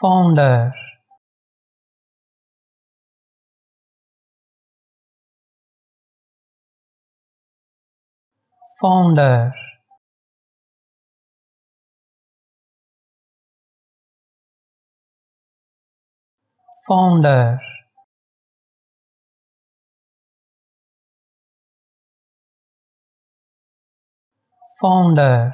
founder, founder, founder, founder.